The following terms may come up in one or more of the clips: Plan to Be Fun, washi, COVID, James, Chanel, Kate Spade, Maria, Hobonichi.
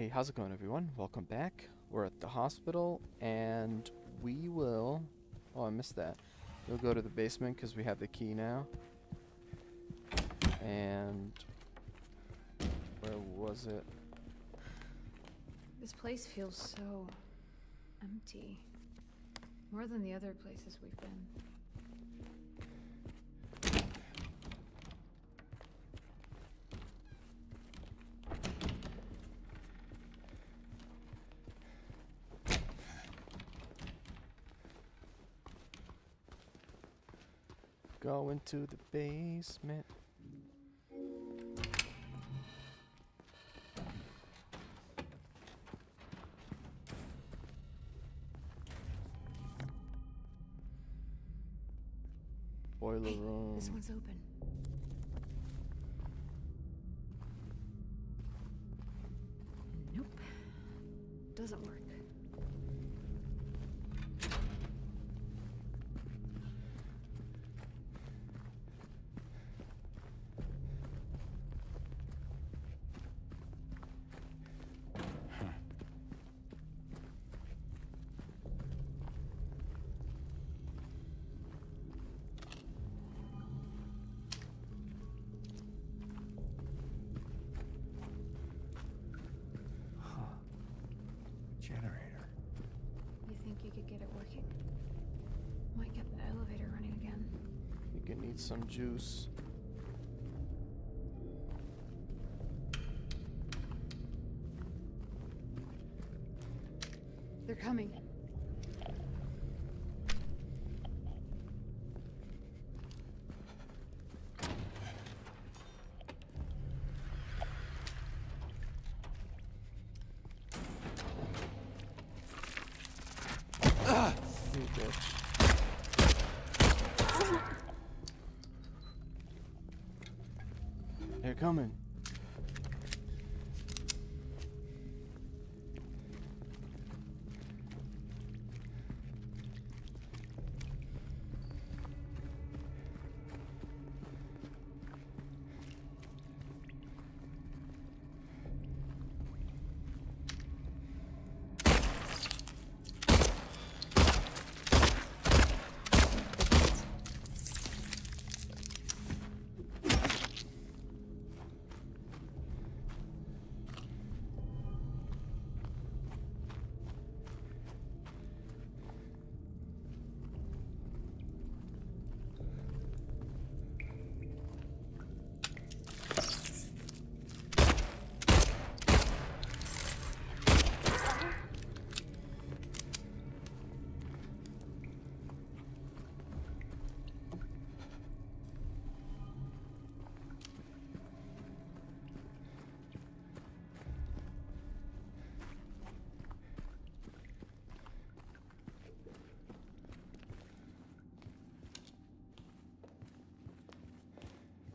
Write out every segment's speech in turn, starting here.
Hey, how's it going, everyone? Welcome back. We're at the hospital, and we will... Oh, I missed that. We'll go to the basement because we have the key now. And... where was it? This place feels so... empty. More than the other places we've been. Go into the basement. Boiler room. This one's open. Nope. Doesn't work. Some juice. They're coming. Coming.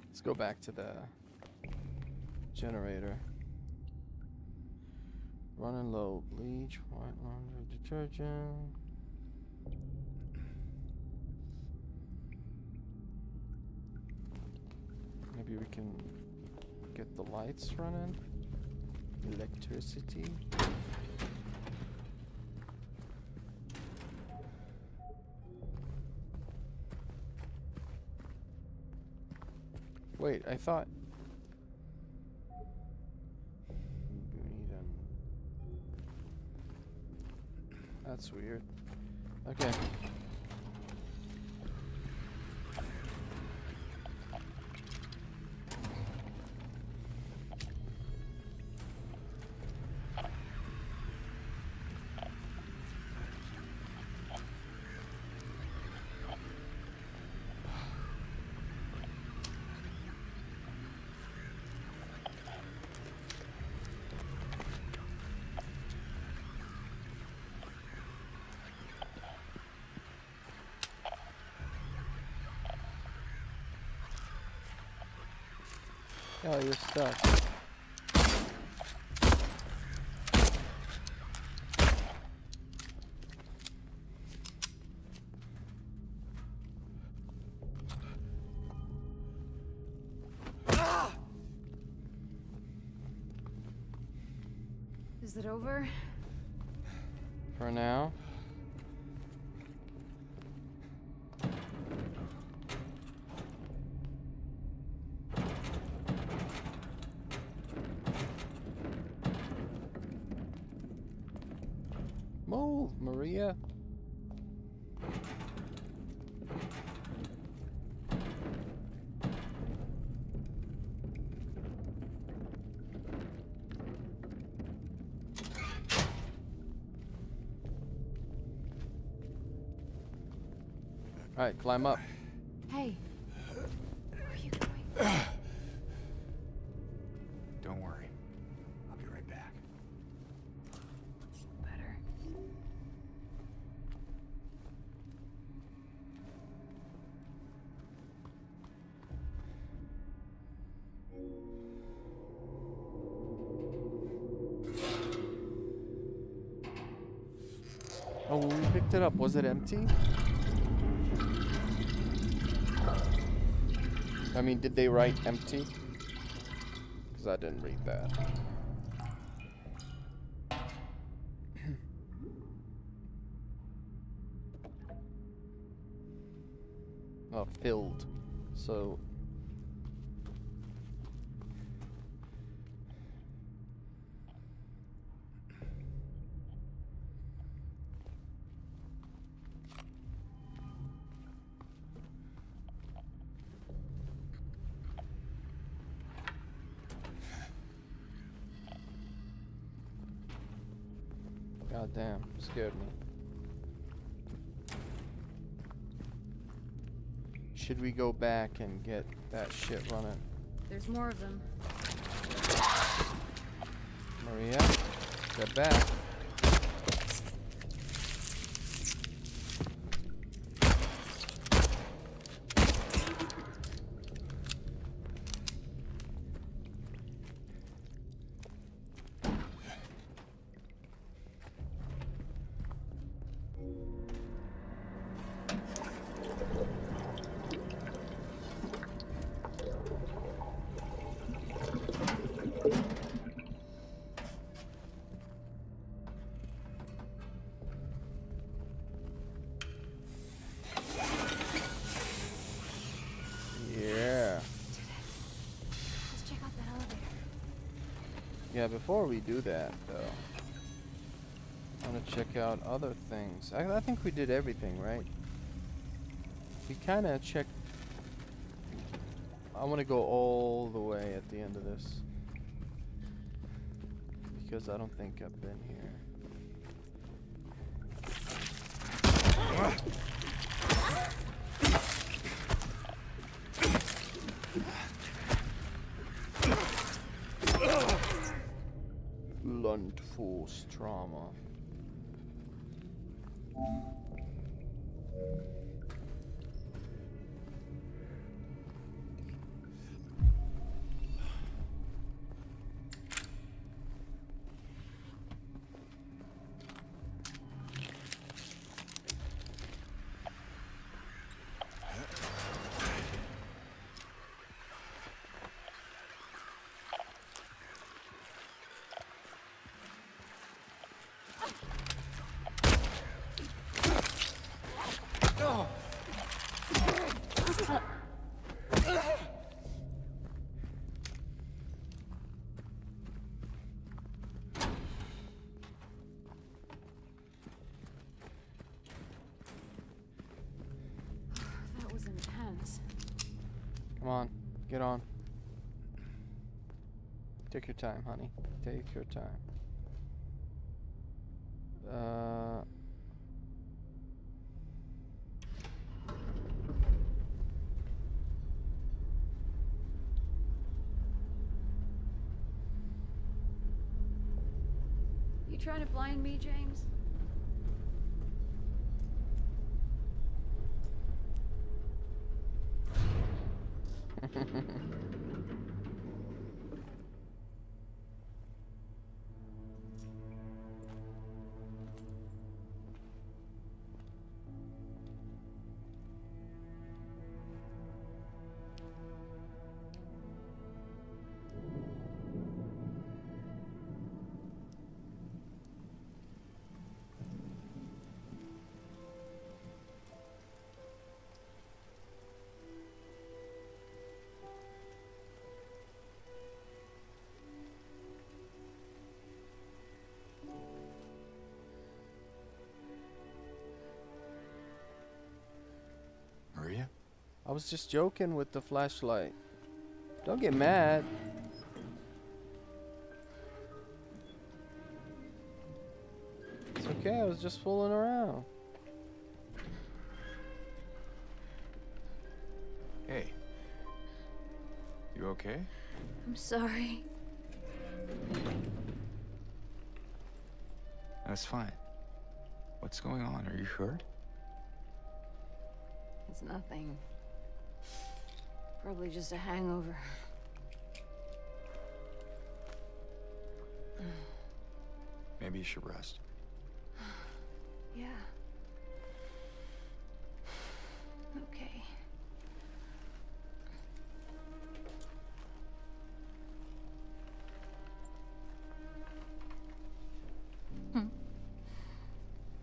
Let's go back to the generator. Running low. Bleach, white laundry, detergent. Maybe we can get the lights running. Electricity. Wait, I thought... we need that's weird. Okay. Oh, you're stuck. Is it over? For now. Move, Maria. All right, climb up. Hey, where are you going? Don't worry, I'll be right back. Better. Oh, when we picked it up, was it empty? I mean, did they write empty? Because I didn't read that. Oh, filled. So... God damn, scared me. Should we go back and get that shit running? There's more of them. Maria, get back. Yeah, before we do that, though, I want to check out other things. I think we did everything, right? We kind of checked... I want to go all the way at the end of this. Because I don't think I've been here. Blunt force trauma. Come on, get on. Take your time, honey. Take your time. You trying to blind me, James? was just joking with the flashlight. Don't get mad. It's okay, I was just fooling around. Hey. You okay? I'm sorry. That's fine. What's going on? Are you hurt? It's nothing. Probably just a hangover. Maybe you should rest. Yeah. Okay.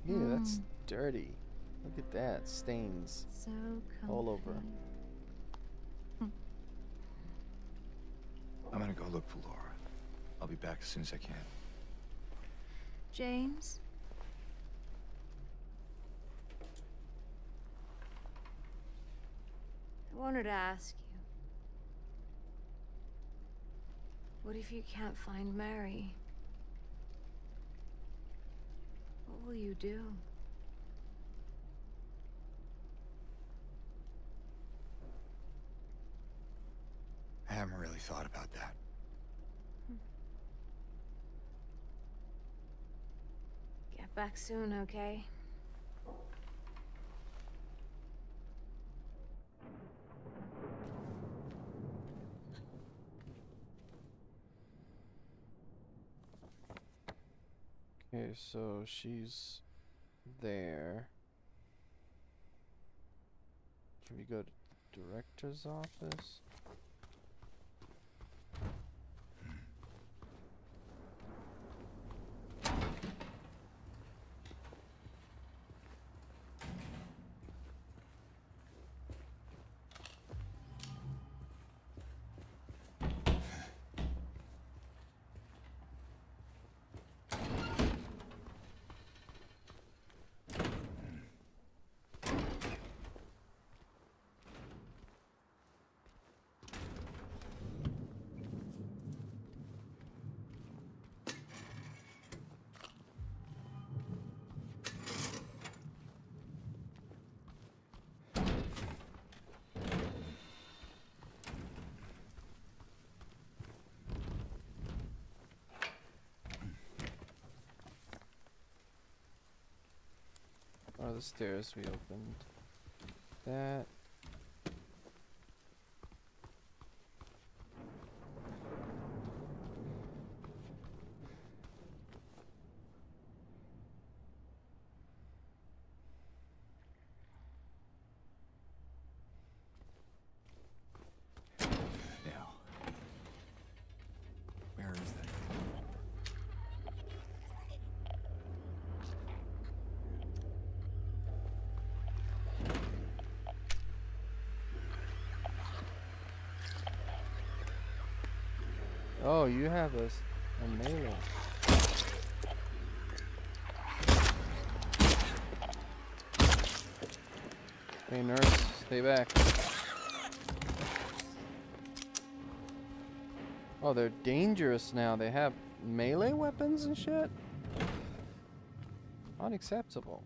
Yeah, that's dirty. Look at that, stains so all over. I'm gonna go look for Laura. I'll be back as soon as I can. James? I wanted to ask you. What if you can't find Mary? What will you do? I haven't really thought about that. Get back soon, okay? Okay, so she's there. Should we go to the director's office? The stairs we opened. That. Now, where is that? Oh, you have a nail. Hey, nurse, stay back. Oh, they're dangerous now. They have melee weapons and shit? Unacceptable.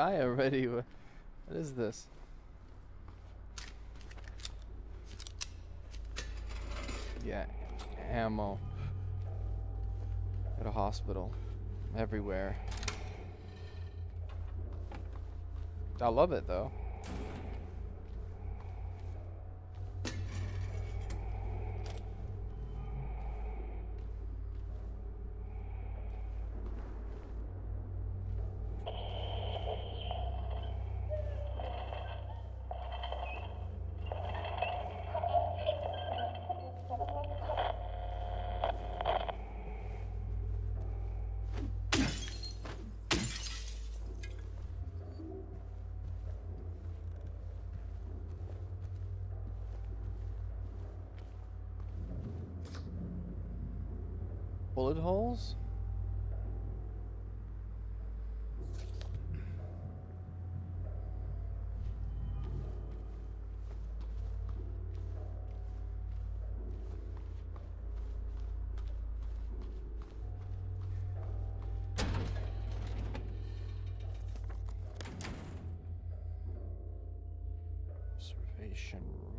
die already. What is this? Yeah, ammo. At a hospital. Everywhere. I love it though. Bullet holes? Observation room.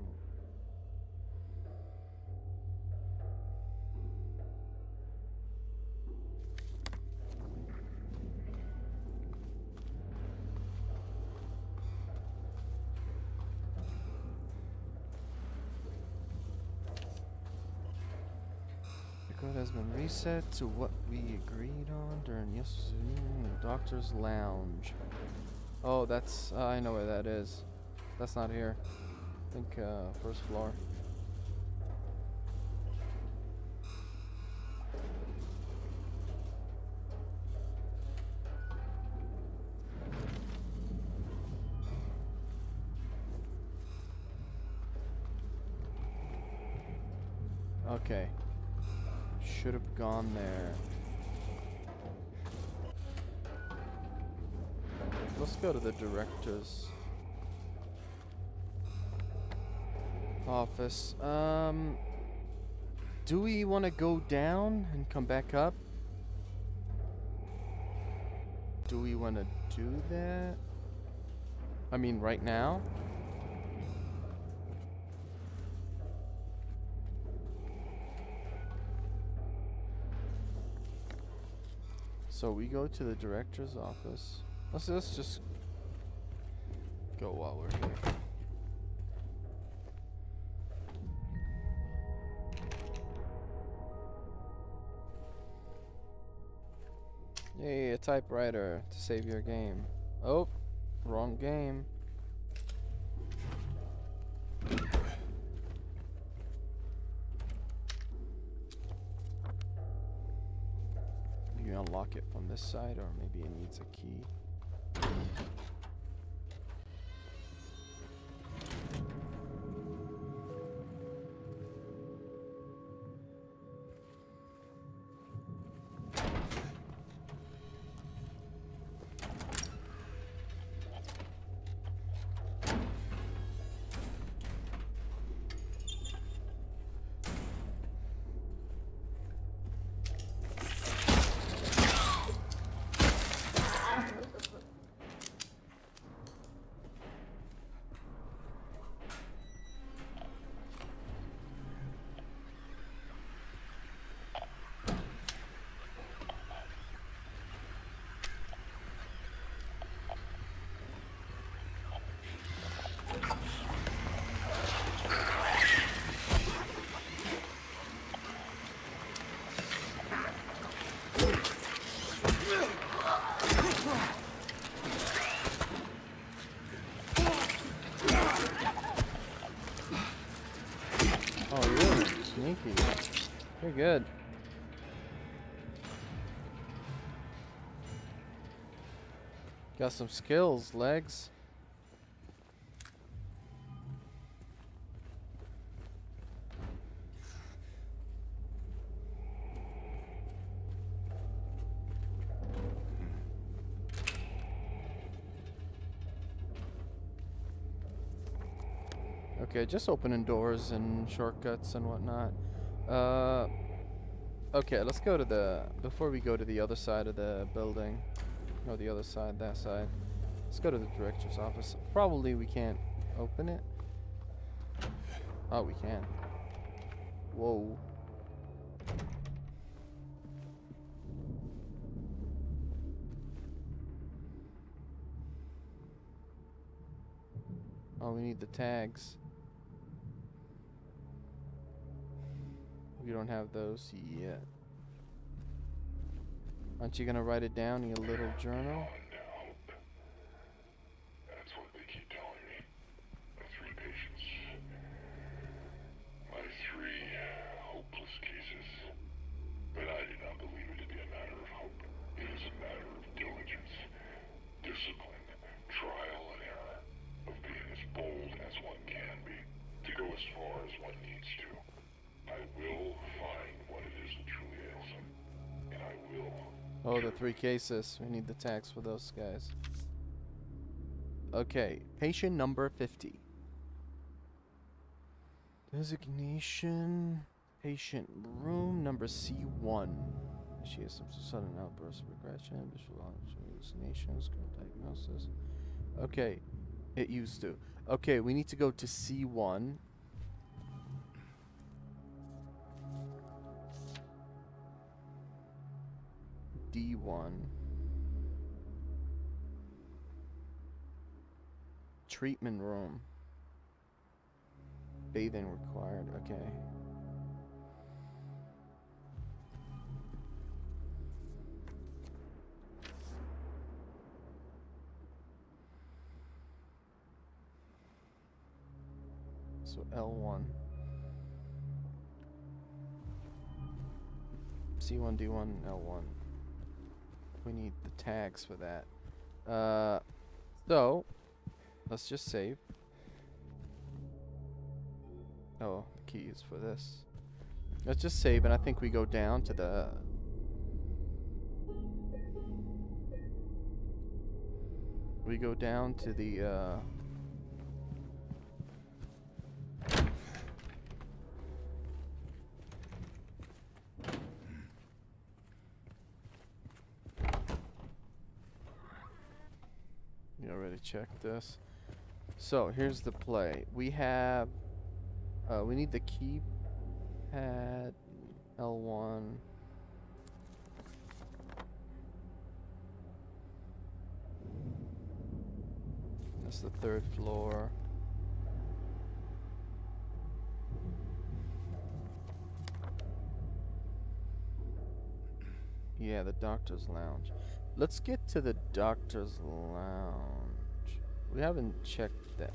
Has been reset to what we agreed on during yesterday in the doctor's lounge. Oh, that's I know where that is. That's not here. I think first floor. Okay. Should have gone there. Let's go to the director's office. Do we want to go down and come back up? Do we want to do that? I mean, right now? So we go to the director's office. Let's just go while we're here. Yay, a typewriter to save your game. Oh, wrong game. Unlock it from this side, or maybe it needs a key. You're good. Got some skills, legs. Okay, just opening doors and shortcuts and whatnot. Okay, let's go to the, before we go to the other side of the building, or the other side, that side, Let's go to the director's office. Probably we can't open it. Oh, we can. Whoa. Oh, we need the tags. We don't have those yet. Aren't you gonna write it down in your little journal? That's what they keep telling me. My three patients. My three hopeless cases. But I do not believe it to be a matter of hope. It is a matter of diligence, discipline, trial and error. Of being as bold as one can be. To go as far as one needs to. I will find what it is that truly ails him. And I will. Oh, the three cases. We need the tags for those guys. Okay, patient number 50. Designation, patient room number C1. She has some sudden outburst of regression, visual hallucinations, diagnosis. Okay, it used to. Okay, we need to go to C1. D1. Treatment room. Bathing required. Okay. So L1. C1, D1, and L1. We need the tags for that. So, let's just save. Oh, the key is for this. Let's just save, and I think we go down to the... We go down to the... Check this. So here's the play. We have we need the keypad L1. That's the third floor. Yeah, the doctor's lounge. Let's get to the doctor's lounge. We haven't checked that.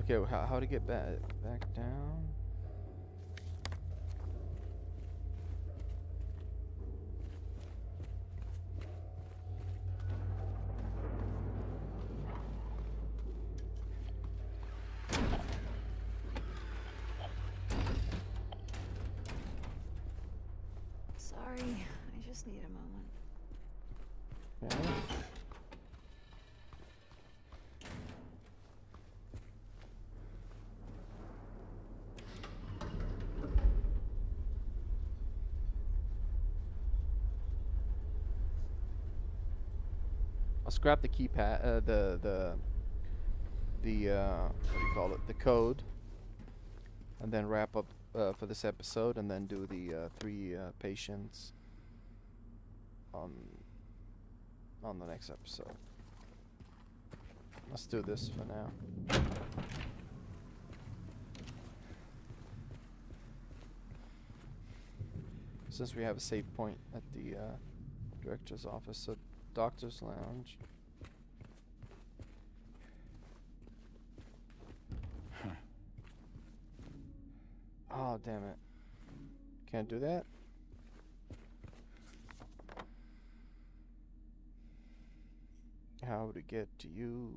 Okay, well, how to get back down? Sorry, I just need a moment. Yeah. Grab the keypad, what do you call it, the code, and then wrap up for this episode, and then do the three patients on the next episode. Let's do this for now. Since we have a save point at the director's office, so doctor's lounge. Huh. Oh, damn it. Can't do that. How to get to you?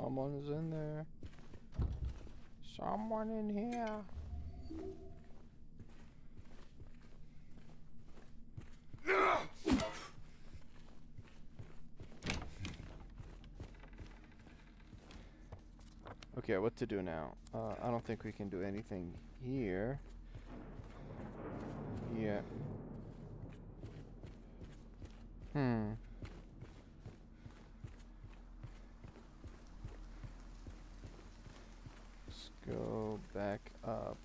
Someone is in there. Someone in here. Okay, what to do now? I don't think we can do anything here. Yeah. Let's go back up.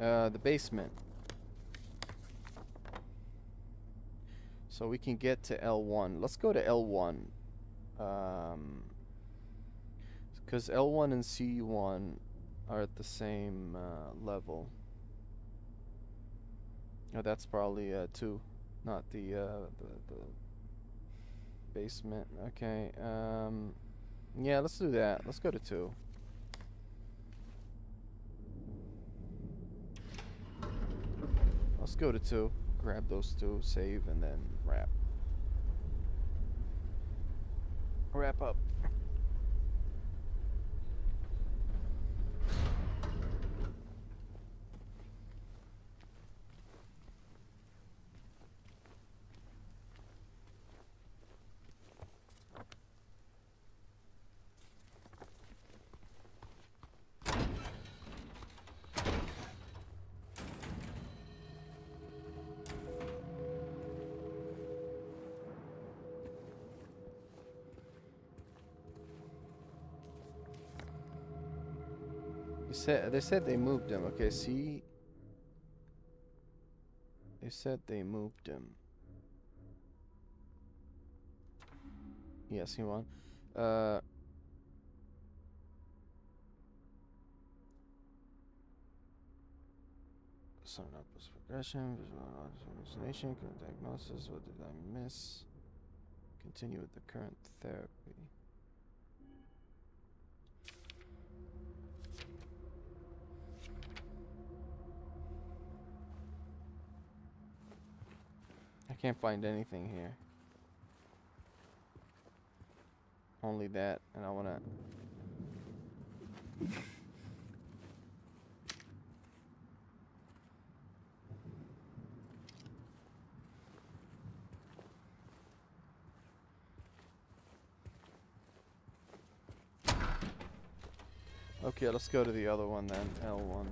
The basement. So we can get to L1. Let's go to L1. Because L1 and C1 are at the same level. Oh, that's probably 2, not the, the basement. Okay. Yeah, let's do that. Let's go to 2. Let's go to 2. Grab those 2, save, and then wrap. Wrap up. They said they moved him. Okay, see? They said they moved him. Yes, he won. Summed up with progression, visual hallucination, current diagnosis. What did I miss? Continue with the current therapy. I can't find anything here. Only that, and I wanna... Okay, let's go to the other one then, L1.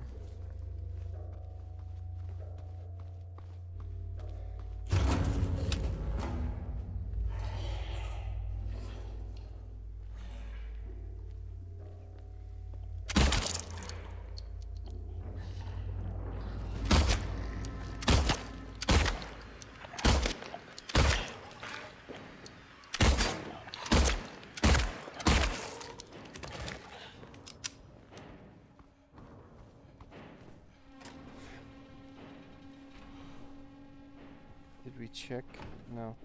Did we check? No.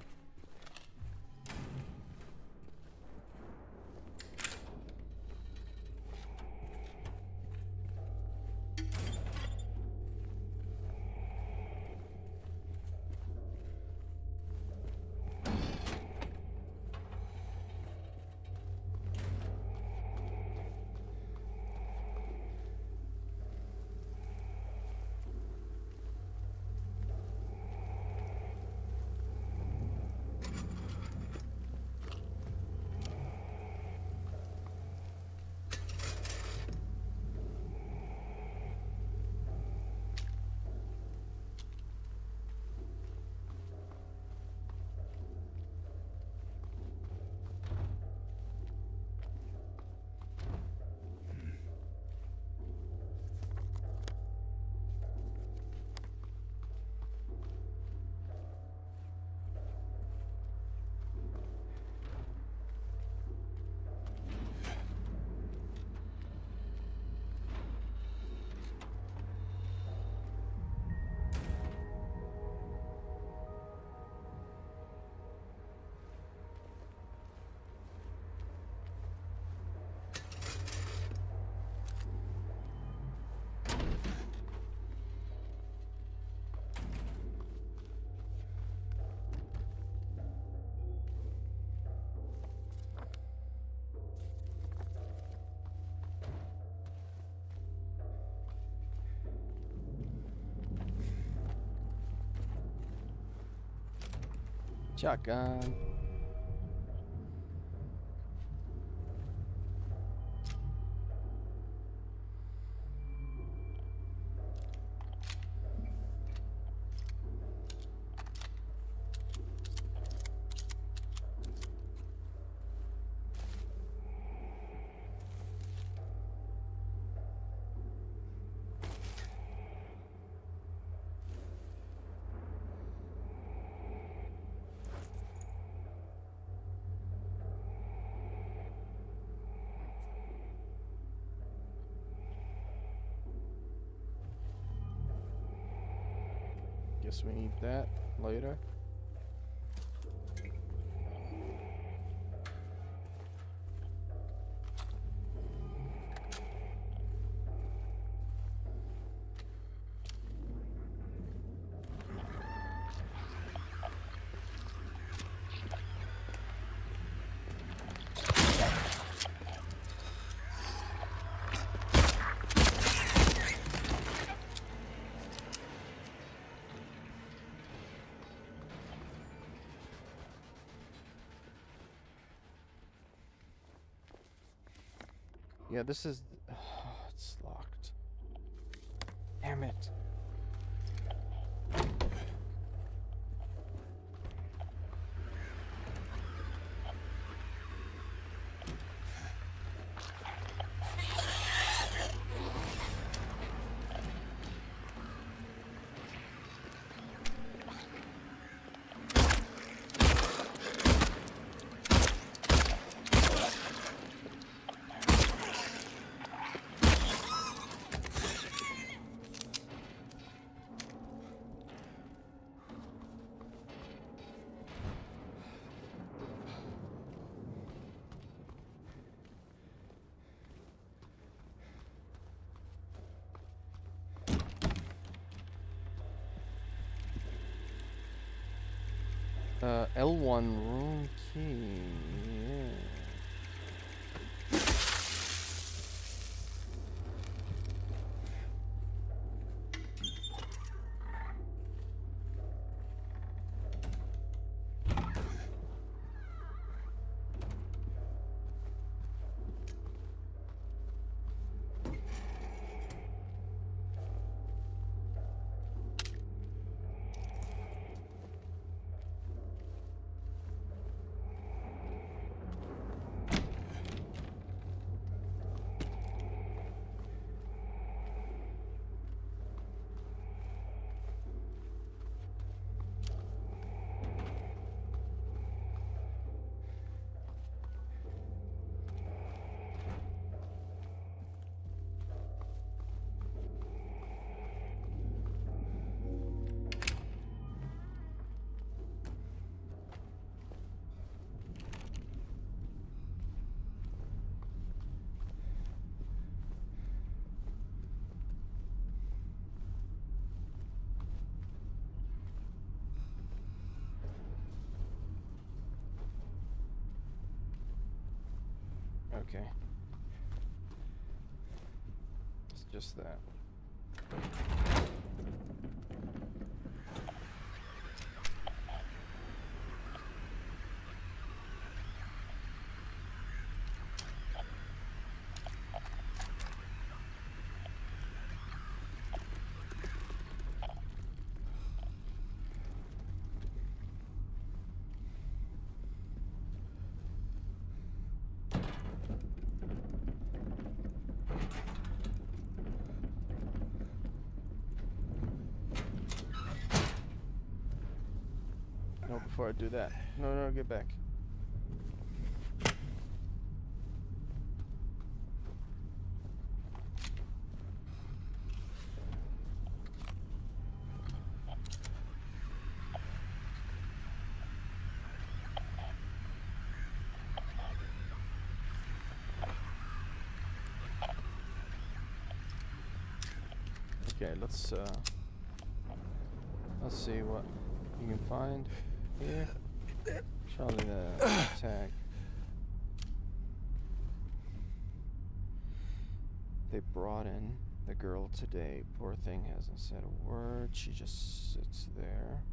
Shotgun. Guess we need that later. Yeah, this is... Oh, it's locked. Damn it. L1 room key, yeah. Okay. It's just that. Before I do that. No, get back. Okay, let's see what you can find. Here, Charlie the tag. They brought in the girl today. Poor thing hasn't said a word. She just sits there.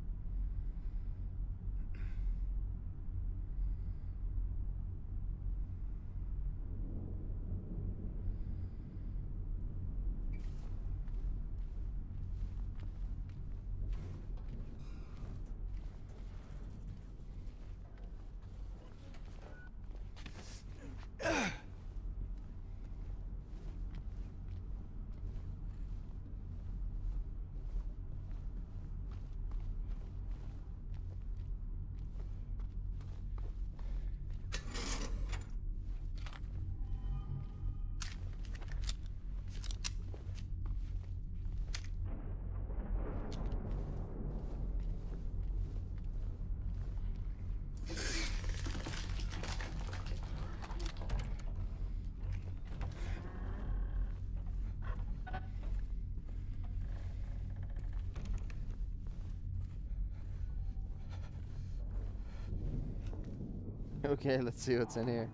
Okay, let's see what's in here.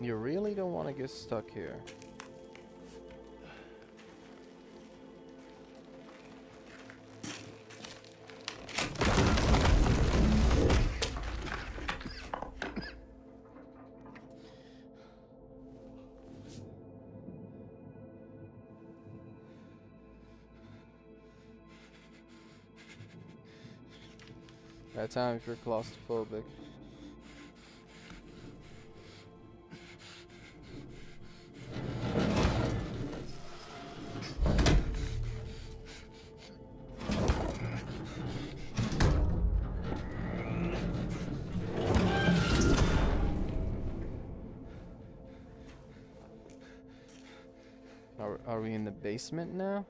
You really don't want to get stuck here. That time if you're claustrophobic. Are we in the basement now?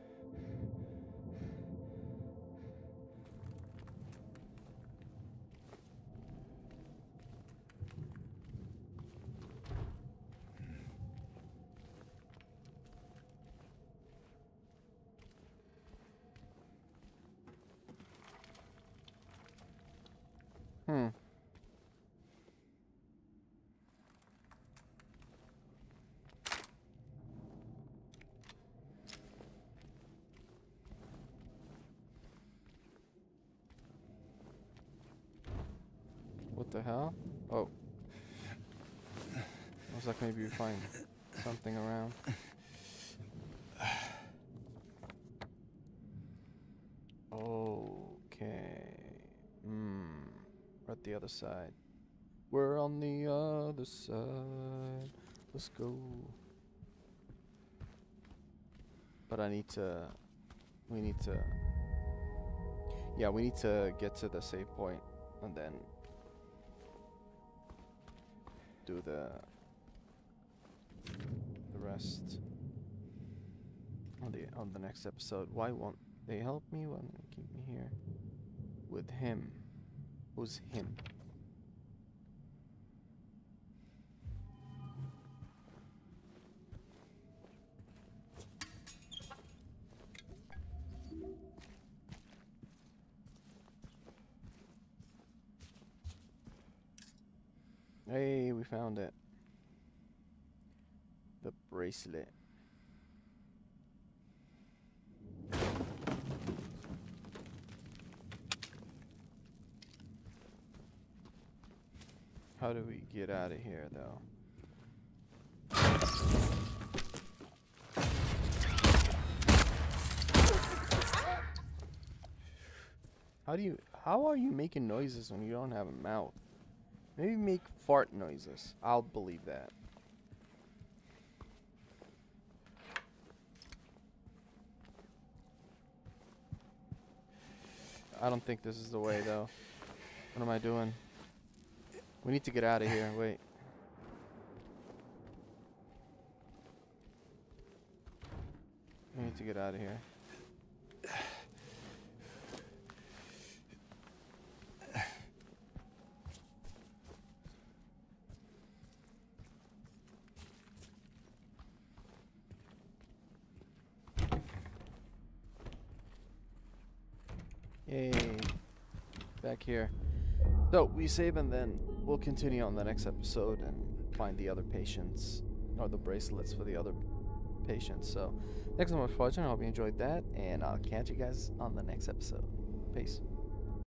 The hell? Oh. I was like, maybe you find something around. Okay. Hmm. We're at the other side. We're on the other side. Let's go. But I need to... We need to... Yeah, we need to get to the save point and then... do the rest on the next episode. Why won't they help me? Why won't they keep me here with him? Who's him? Hey, we found it. The bracelet. How do we get out of here, though? How are you making noises when you don't have a mouth? Maybe make fart noises. I'll believe that. I don't think this is the way, though. What am I doing? We need to get out of here. Wait. We need to get out of here. Yay. Back here. So, we save and then we'll continue on the next episode and find the other patients, or the bracelets for the other patients. So, thanks so much for watching. I hope you enjoyed that, and I'll catch you guys on the next episode. Peace.